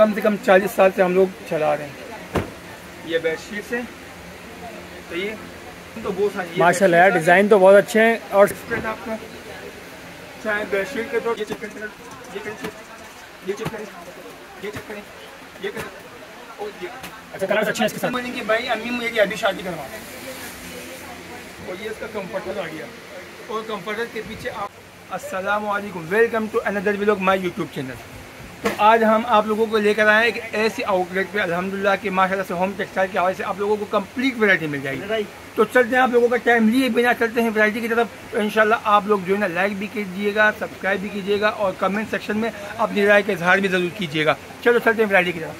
कम से कम 40 साल से हम लोग चला रहे हैं। ये बेडशीट है, तो ये तो बहुत सारी माशाल्लाह यार, डिज़ाइन तो बहुत अच्छे हैं। और आपका चाहे बेडशीट के तो ये चेक करें, ये चेक करें, ये चेक करें, ये करें और ये अच्छा कलर अच्छा है इसके साथ। मानेंगे भाई अम्मी मुझे ये अभी शादी करवा और ये इसका कंफर्टर आ गया और कंफर्टर के पीछे आप। अस्सलाम वालेकुम, welcome to another vlog my YouTube channel. तो आज हम आप लोगों को लेकर आए एक ऐसी आउटलेट पे अल्हम्दुलिल्लाह के माशाल्लाह से होम टेक्सटाइल के हवाले से आप लोगों को कंप्लीट वैरायटी मिल जाएगी। तो चलते हैं, आप लोगों का टाइम लिए बिना चलते हैं वैरायटी की तरफ। इंशाल्लाह आप लोग जो है ना लाइक भी कीजिएगा, सब्सक्राइब भी कीजिएगा और कमेंट सेक्शन में अपनी राय का इजहार भी ज़रूर कीजिएगा। चलो चलते हैं वैरायटी की तरफ।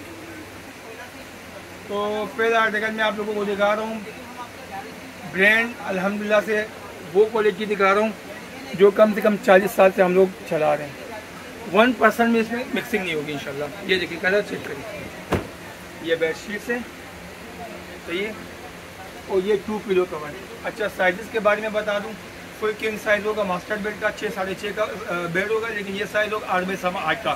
तो पहला आर्टिकल मैं आप लोगों को दिखा रहा हूँ ब्रांड अल्हम्दुलिल्लाह से वो क्वालिटी दिखा रहा हूँ जो कम से कम 40 साल से हम लोग चला रहे हैं। 1% में इसमें मिक्सिंग नहीं होगी इंशाल्लाह। ये देखिए कलर चेक करिए, ये बेडशीट है, तो ये और ये 2 पिलो कवर। अच्छा साइजेस के बारे में बता दूं, कोई किंग साइज़ होगा, मास्टर बेड का 6 साढ़े 6 का बेड होगा, लेकिन ये साइज़ होगा 8 बाई 7 का।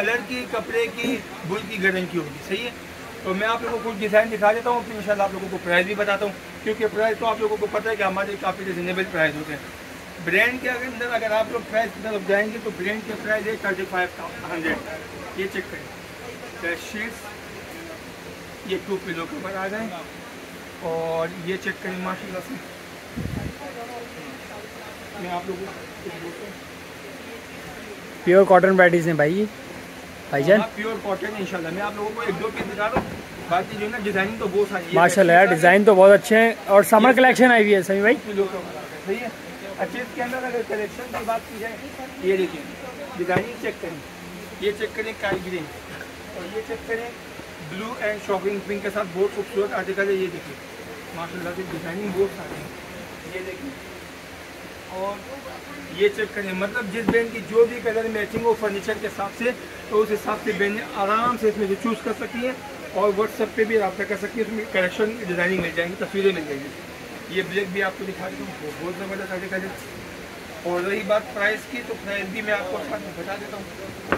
कलर की, कपड़े की, बुल की गारंटी होगी, सही है। तो मैं आप लोगों को कुछ डिज़ाइन दिखा देता हूँ, फिर इंशाल्लाह आप लोगों को प्राइस भी बताता हूँ, क्योंकि प्राइस तो आप लोगों को पता है कि हमारे काफ़ी रिजनेबल प्राइस होते हैं। ब्रांड के अंदर अगर आप लोग प्राइस की तरफ जाएंगे तो ब्रांड के प्राइस है 3500। ये चेक करें, बेडशीट्स, ये 2 पिलो के ऊपर आ जाए और ये चेक करें माशाल्लाह से। मैं आप लोगों को प्योर कॉटन वैराइटीज़ हैं भाईजान, प्योर कॉटन इंशाल्लाह। मैं आप लोगों को 1-2 पीस दिखा रहा हूँ, बाकी जो ना डिज़ाइनिंग तो बहुत सारी माशाल्लाह यार, डिज़ाइन तो बहुत अच्छे हैं और समर कलेक्शन आई हुई है। सही भाई, सही है, अच्छे। इसके अंदर अगर कलेक्शन की बात की जाए, ये देखिए डिज़ाइनिंग चेक करें, ये चेक करें काई ग्रीन और ये चेक करें ब्लू एंड शॉकिंग पिंक के साथ बहुत खूबसूरत आर्टिकल है। ये देखिए माशाल्लाह से डिज़ाइनिंग बहुत सारी है, ये देखिए और ये चेक करें। मतलब जिस बहन की जो भी कलर मैचिंग हो फर्नीचर के हिसाब से, तो उस हिसाब से बहन आराम से इसमें से चूज़ कर सकती है और व्हाट्सएप पर भी रब्ता कर सकती है, उसमें कलेक्शन डिज़ाइनिंग मिल जाएंगी, तस्वीरें मिल जाएंगी। ये ब्लैक भी आपको दिखा देता हूँ, बहुत ज़बरदस्त आर्टिकल है। और रही बात प्राइस की, तो प्राइस भी मैं आपको बता देता हूँ।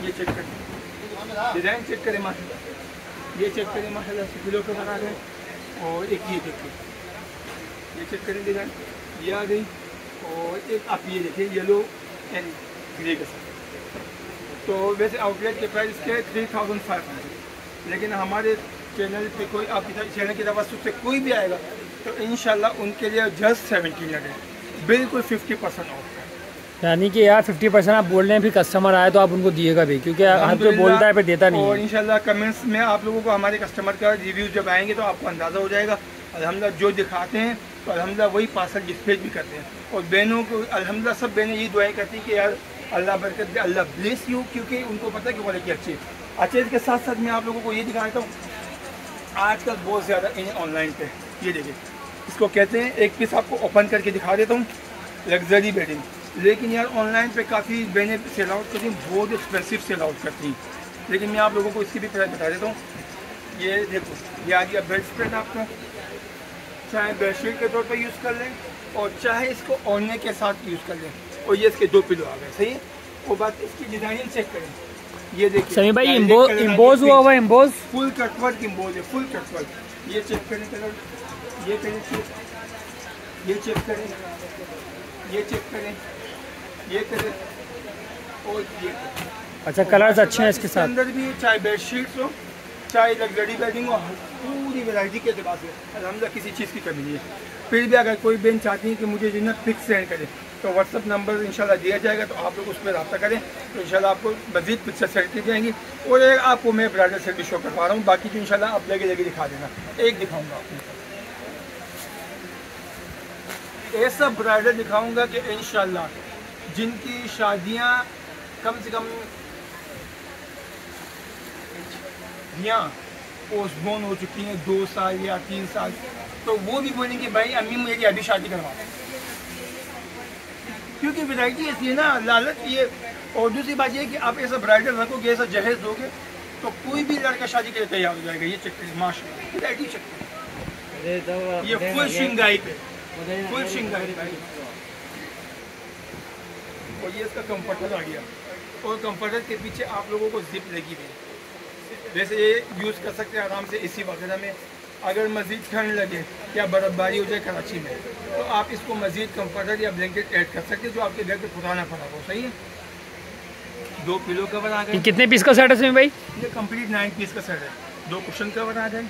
ये चेक करें, डिज़ाइन चेक करें माशाल्लाह, ये चेक करें माशाल्लाह 80 किलो का बना रहे हैं और एक ये चेक करें, ये चेक करें डिज़ाइन ये आ गई और एक आप ये देखें येलो एंड ग्रे के साथ। तो वैसे आउटलेट के प्राइस इसके है 3500, लेकिन हमारे चैनल पर कोई आप चैनल के तवज्जो से कोई भी आएगा तो इंशाल्लाह उनके लिए जस्ट 1700, बिल्कुल 50% ऑफ। यानी कि यार 50% आप बोल रहे हैं, फिर कस्टमर आए तो आप उनको दिएगा भी, क्योंकि हर कोई बोलता है पर देता नहीं। और इंशाल्लाह कमेंट्स में आप लोगों को हमारे कस्टमर का रिव्यूज़ जब आएंगे तो आपको अंदाज़ा हो जाएगा। अल्हम्दुलिल्लाह जो दिखाते हैं तो अल्हम्दुलिल्लाह वही पार्सल डिस्पेच भी करते हैं और बहनों को अल्हम्दुलिल्लाह सब बहनें ये दुआएँ करती हैं कि यार अल्लाह बरकत दे, अल्लाह ब्लेस यू, क्योंकि उनको पता है कि क्वालिटी अच्छी है। अच्छा इसके साथ साथ मैं आप लोगों को ये दिखाता हूँ, आजकल बहुत ज़्यादा इन ऑनलाइन पे ये देखिए इसको कहते हैं, एक पीस आपको ओपन करके दिखा देता हूँ, लग्जरी बेडिंग। लेकिन यार ऑनलाइन पे काफ़ी बहनें सेल आउट करती हैं, बहुत एक्सपेंसिव सेल आउट करती हैं, लेकिन मैं आप लोगों को इसकी भी प्राइस बता देता हूँ। ये देखो ये आ गया बेड स्प्रेड आपका, चाहे बेडशीट के तौर पे यूज़ कर लें और चाहे इसको ओढ़ने के साथ यूज़ कर लें। और ये इसके 2 पिलो आ गए, सही है। और बात इसकी डिज़ाइनिंग चेक करें, ये देखिए सही भाई, इम्बोज हुआ हुआ, इम्बोज फुल कटवर्क इम्बोज है, फुल कटवर्क। ये चेक करें कलर, ये करें चेक, ये चेक करें, ये चेक करें, ये करें और ये करें। अच्छा कलर्स अच्छे हैं इसके साथ, अंदर भी चाहे बेडशीट्स हो चाहे लग्जरी बेडिंग हो, पूरी वैरायटी के लिबास है। अलहमदा किसी चीज़ की कमी नहीं है। फिर भी अगर कोई बहन चाहती है कि मुझे जो ना फिक्स सेंड करें तो व्हाट्सअप नंबर इंशाल्लाह दिया जाएगा, तो आप लोग उस पर रब्ता करें तो इंशाल्लाह आपको मज़ीद पिक्चर सेंड की जाएंगी। और आपको मैं ब्राइडल सेट भी शो करवा रहा हूँ, बाकी जो इंशाल्लाह आप लगे लगे दिखा देना। एक दिखाऊँगा आपको, ऐसा ब्राइडल दिखाऊंगा कि इंशाल्लाह जिनकी शादियां कम से कम यहाँ पोस्टपोन हो चुकी हैं 2 साल या 3 साल, तो वो भी बोलेंगे कि भाई अम्मी मुझे अभी शादी करवा, क्योंकि वैरायटी ऐसी है ना, लालच ये। और दूसरी बात ये कि आप ऐसा ब्राइडल रखोगे, ऐसा जहेज दोगे तो कोई भी लड़का शादी के लिए तैयार हो जाएगा। ये चक्कर माशाल्लाह वैरायटी चक्कर, ये फुल शिंगाई पे फुल शिंगाई भाई। और ये इसका कंफर्टर आ गया और कंफर्टर के पीछे आप लोगों को जिप लगी हुई है, जैसे ये यूज़ कर सकते हैं आराम से इसी वगैरह में। अगर मज़ीद ठंड लगे या बर्फ़बारी हो जाए कराची में तो आप इसको मज़ीद कम्फर्टर या ब्लैंकेट ऐड कर सकते हैं जो आपके घर पर पुराना पड़ा हो। सही है, 2 पिलो कवर आ गए। कितने पीस का सेट है इसमें भाई? ये कम्प्लीट 9 पीस का सेट है। 2 कुशन कवर आ गए,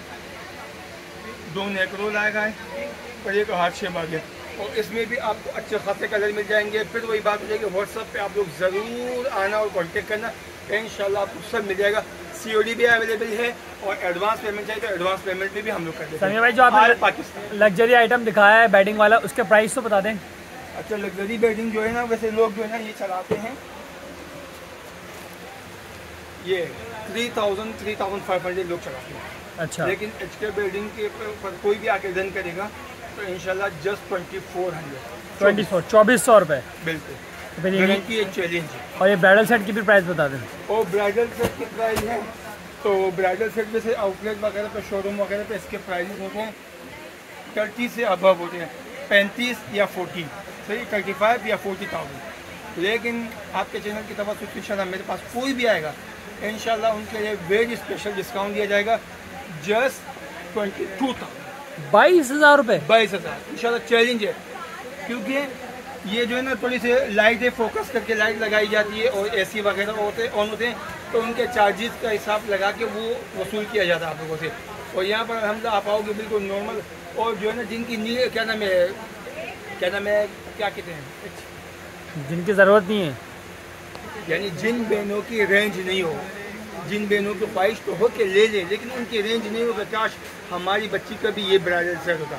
2 नेक रोल आ गए और एक हाथ शेप आ गया। और इसमें भी आपको अच्छे खासे कलर मिल जाएंगे। फिर वही बात हो जाएगी, व्हाट्सअप पे आप लोग ज़रूर आना और कांटेक्ट करना, इंशाल्लाह आपको सब मिल जाएगा। COD भी अवेलेबल है और एडवांस पेमेंट चाहिए तो एडवांस पेमेंट भी हम लोग कर देते हैं। समीर भाई, जो आपने लग्जरी आइटम दिखाया है बेडिंग वाला, उसके प्राइस तो बता दें। अच्छा, लग्जरी बेडिंग जो है ना, वैसे लोग जो है ना ये चलाते हैं, ये 3,000 3,500 लोग चलाते हैं। अच्छा, लेकिन HkBedding के पर कोई भी आके डन करेगा तो इंशाल्लाह जस्ट 2400 रुपये। बिल्कुल, ये चैलेंज है। और ये ब्राइडल सेट की भी प्राइस बता दें। और ब्राइडल सेट की प्राइस है तो ब्राइडल सेट जैसे आउटलेट वगैरह पे, शोरूम वगैरह पे इसके प्राइस होते हैं 30 से अबव होते हैं, 35 या 40, सही 35 या 40,000। लेकिन आपके चैनल की तरफ से इंशाल्लाह मेरे पास कोई भी आएगा इंशाल्लाह उनके लिए वेरी स्पेशल डिस्काउंट दिया जाएगा जस्ट 22,000 22,000 रुपये। 22,000 इंशाल्लाह चैलेंज है, क्योंकि ये जो है ना थोड़ी सी लाइट है, फोकस करके लाइट लगाई जाती है और AC वगैरह ऑन होते हैं तो उनके चार्जेस का हिसाब लगा के वो वसूल किया जाता है आप लोगों से। और यहाँ पर अल्हम्दुलिल्लाह आप आओगे बिल्कुल नॉर्मल। और जो है ना जिनकी नीड, क्या नाम है क्या कहते हैं, जिनकी ज़रूरत नहीं है, यानी जिन बहनों की रेंज नहीं हो, जिन बहनों की ख्वाहिश तो हो के ले लें लेकिन उनकी रेंज नहीं हो, काश हमारी बच्ची का भी ये ब्राइडल सेट होता,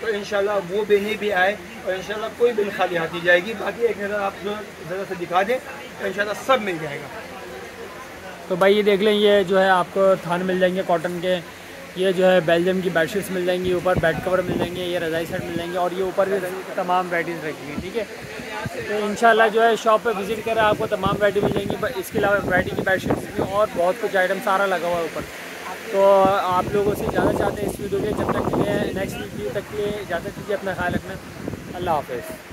तो इंशाल्लाह वो बहनें भी आए और इंशाल्लाह कोई बहन खाली हाथ नहीं जाएगी। बाकी एक नज़र आप ज़रा से दिखा दें तो इंशाल्लाह सब मिल जाएगा। तो भाई ये देख लें, ये जो है आपको थान मिल जाएंगे कॉटन के, ये जो है बेल्जियम की बेडशीट्स मिल जाएंगी, ऊपर बेड कवर मिल जाएंगे, ये रज़ाई सेट मिल जाएंगे और ये ऊपर भी तमाम वैराइटीज़ रखेंगे। ठीक है, तो इंशाल्लाह जो है शॉप पे विज़िट करें, आपको तमाम वैरायटी मिल जाएंगी। पर इसके अलावा वैरायटी की बेडशीट्स भी और बहुत कुछ आइटम सारा लगा हुआ है ऊपर। तो आप लोगों से जाना चाहते हैं इस वीडियो के, जब तक के लिए नेक्स्ट वीडियो तक के लिए इजाज़त दीजिए, अपना ख्याल रखना, अल्लाह हाफ़िज़।